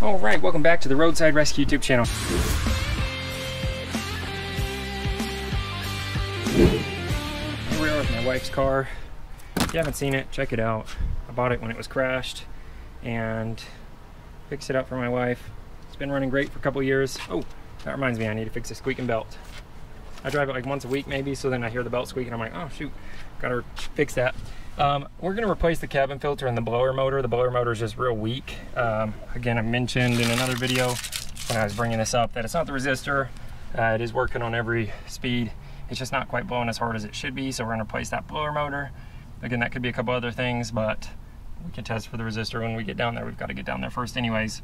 Alright, welcome back to the Roadside Rescue YouTube channel. Here we are with my wife's car. If you haven't seen it, check it out. I bought it when it was crashed and fixed it up for my wife. It's been running great for a couple years. Oh, that reminds me, I need to fix the squeaking belt. I drive it like once a week maybe, so then I hear the belt squeak and I'm like, oh shoot, gotta fix that. We're gonna replace the cabin filter and the blower motor. The blower motor is just real weak. Again, I mentioned in another video when I was bringing this up that it's not the resistor. It is working on every speed. It's just not quite blowing as hard as it should be, so we're gonna replace that blower motor. Again, that could be a couple other things, but we can test for the resistor when we get down there. We've gotta get down there first anyways.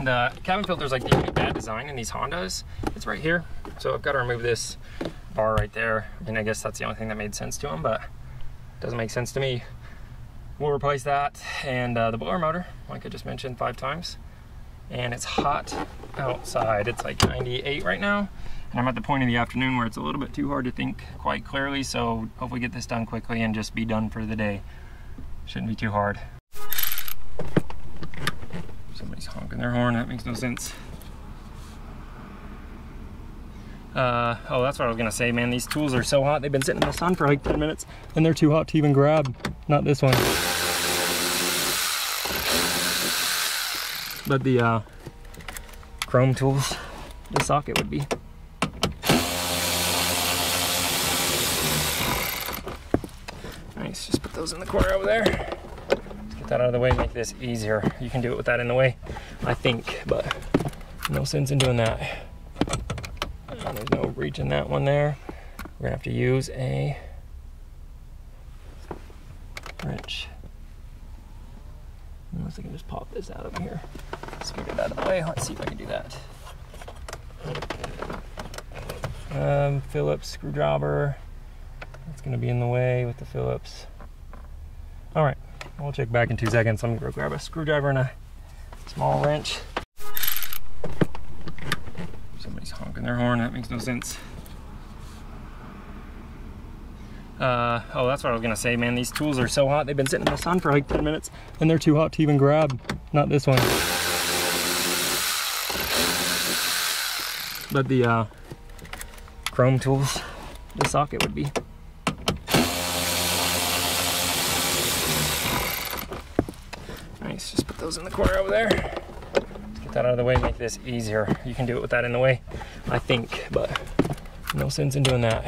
The cabin filter is like the only bad design in these Hondas. It's right here. So I've gotta remove this bar right there. I mean, I guess that's the only thing that made sense to them, but doesn't make sense to me. We'll replace that and the blower motor, like I just mentioned 5 times. And it's hot outside. It's like 98 right now. And I'm at the point in the afternoon where it's a little bit too hard to think quite clearly. So hopefully get this done quickly and just be done for the day. Shouldn't be too hard. Somebody's honking their horn. That makes no sense. Oh, that's what I was gonna say, man. These tools are so hot. They've been sitting in the sun for like 10 minutes and they're too hot to even grab. Not this one. But the chrome tools, the socket would be. Nice, just put those in the corner over there. Let's get that out of the way, make this easier. You can do it with that in the way, I think, but no sense in doing that. There's no reach in that one there. We're gonna have to use a wrench. Unless I can just pop this out of here. Scoot it out of the way. Let's see if I can do that. Phillips screwdriver. It's gonna be in the way with the Phillips. All right, we'll check back in 2 seconds. I'm gonna go grab a screwdriver and a small wrench. Honking their horn, that makes no sense. Oh, that's what I was gonna say, man. These tools are so hot. They've been sitting in the sun for like 10 minutes and they're too hot to even grab. Not this one. But the chrome tools, the socket would be. Nice, just put those in the corner over there. That out of the way, make this easier. You can do it with that in the way, I think, but no sense in doing that.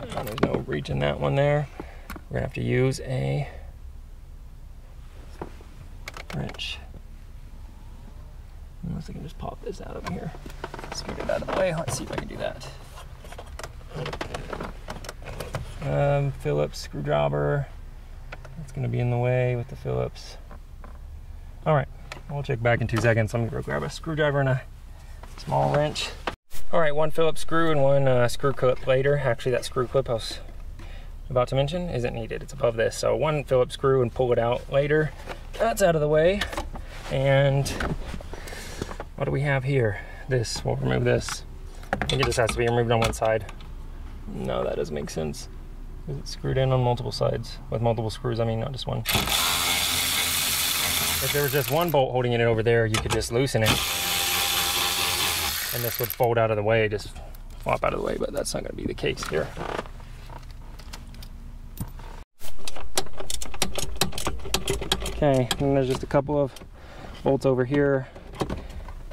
There's no reach in that one there. We're gonna have to use a wrench. Unless I can just pop this out of here. Scoot it out of the way. Let's see if I can do that. Phillips screwdriver. That's gonna be in the way with the Phillips. All right. We'll check back in 2 seconds. I'm gonna go grab a screwdriver and a small wrench. All right, one Phillips screw and one screw clip later. Actually, that screw clip I was about to mention isn't needed. It's above this. So one Phillips screw and pull it out later. That's out of the way. And what do we have here? This, we'll remove this. I think it just has to be removed on one side. No, that doesn't make sense. It's screwed in on multiple sides. With multiple screws, I mean, not just one. If there was just one bolt holding it over there, you could just loosen it. And this would fold out of the way, just flop out of the way, but that's not gonna be the case here. Okay, and there's just a couple of bolts over here.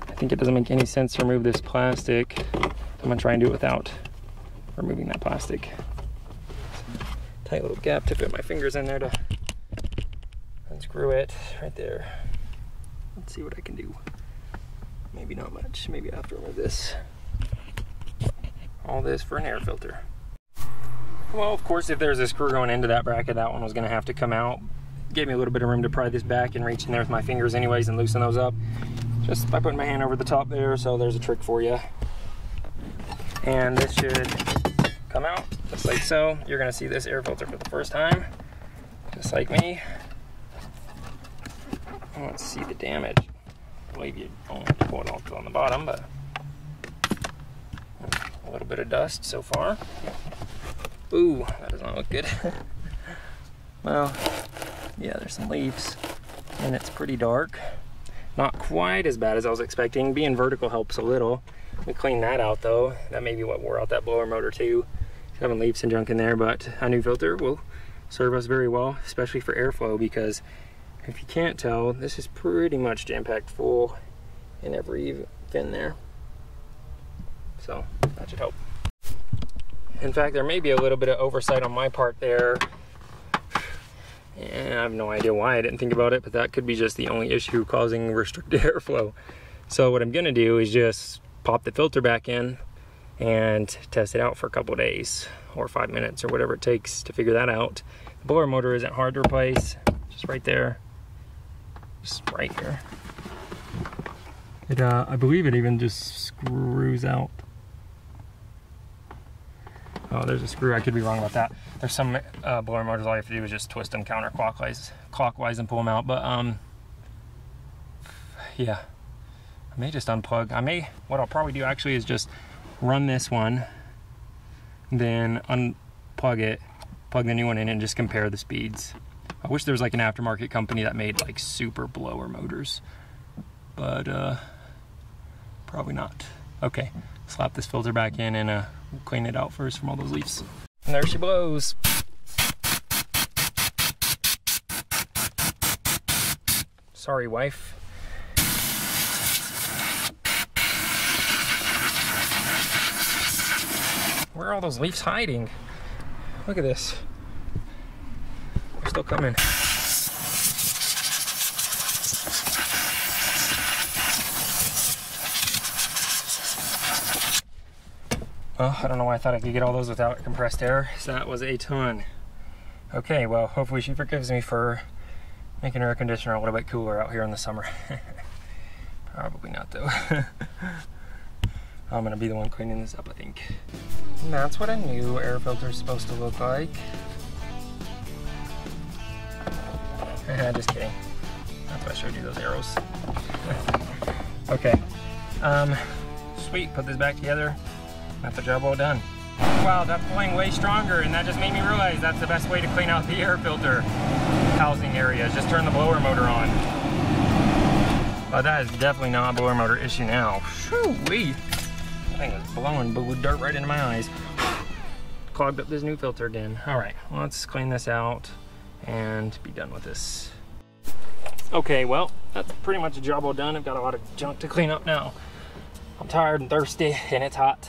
I think it doesn't make any sense to remove this plastic. I'm gonna try and do it without removing that plastic. Tight little gap, tip of my fingers in there to unscrew it right there. Let's see what I can do. Maybe not much. Maybe I have to remove this. All this for an air filter. Well, of course, if there's a screw going into that bracket, that one was going to have to come out. It gave me a little bit of room to pry this back and reach in there with my fingers anyways and loosen those up. Just by putting my hand over the top there, so there's a trick for you. And this should come out just like so. You're going to see this air filter for the first time, just like me. Let's see the damage. I believe you don't have to pull it off on the bottom, but a little bit of dust so far. Ooh, that does not look good. Well, yeah, there's some leaves and it's pretty dark. Not quite as bad as I was expecting. Being vertical helps a little. We cleaned that out though. That may be what wore out that blower motor too. Having leaves and junk in there, but a new filter will serve us very well, especially for airflow, because if you can't tell, this is pretty much jam-packed full in every fin there. So that should help. In fact, there may be a little bit of oversight on my part there. And I have no idea why I didn't think about it, but that could be just the only issue causing restricted airflow. So what I'm gonna do is just pop the filter back in and test it out for a couple days or 5 minutes or whatever it takes to figure that out. The blower motor isn't hard to replace. Just right there, just right here. It, I believe it even just screws out. Oh, there's a screw. I could be wrong about that. There's some blower motors, all you have to do is just twist them counterclockwise and pull them out. But yeah, I may just unplug. What I'll probably do actually is just run this one, then unplug it, plug the new one in, and just compare the speeds. I wish there was like an aftermarket company that made like super blower motors, but probably not. Okay, slap this filter back in and we'll clean it out first from all those leaves. And there she blows. Sorry, wife. Where are all those leaves hiding? Look at this. They're still coming. Well, I don't know why I thought I could get all those without compressed air. So that was a ton. Okay, well, hopefully she forgives me for making her air conditioner a little bit cooler out here in the summer. Probably not, though. I'm gonna be the one cleaning this up, I think. And that's what a new air filter is supposed to look like. Just kidding. That's why I showed you those arrows. Okay. Sweet, put this back together. That's the job well done. Wow, that's pulling way stronger, and that just made me realize that's the best way to clean out the air filter housing area. Just turn the blower motor on. Well, that is definitely not a blower motor issue now. Shoo-wee. That thing was blowing with dirt right into my eyes. Clogged up this new filter again. All right, let's clean this out and be done with this. Okay, well, that's pretty much a job well done. I've got a lot of junk to clean up now. I'm tired and thirsty and it's hot,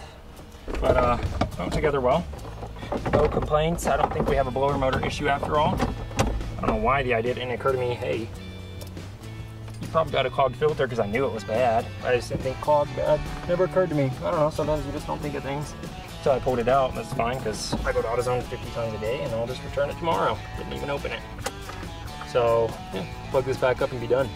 but all together well. No complaints. I don't think we have a blower motor issue after all. I don't know why the idea didn't occur to me, hey, you probably got a clogged filter, because I knew it was bad. I just didn't think clogged bad. Never occurred to me. I don't know, sometimes you just don't think of things. So I pulled it out, and that's fine, because I go to AutoZone 50 times a day, and I'll just return it tomorrow. Didn't even open it. So, yeah, plug this back up and be done.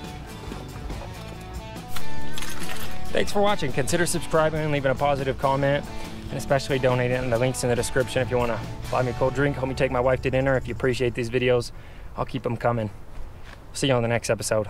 Thanks for watching. Consider subscribing and leaving a positive comment, and especially donating, and the link's in the description if you want to buy me a cold drink, help me take my wife to dinner. If you appreciate these videos, I'll keep them coming. See you on the next episode.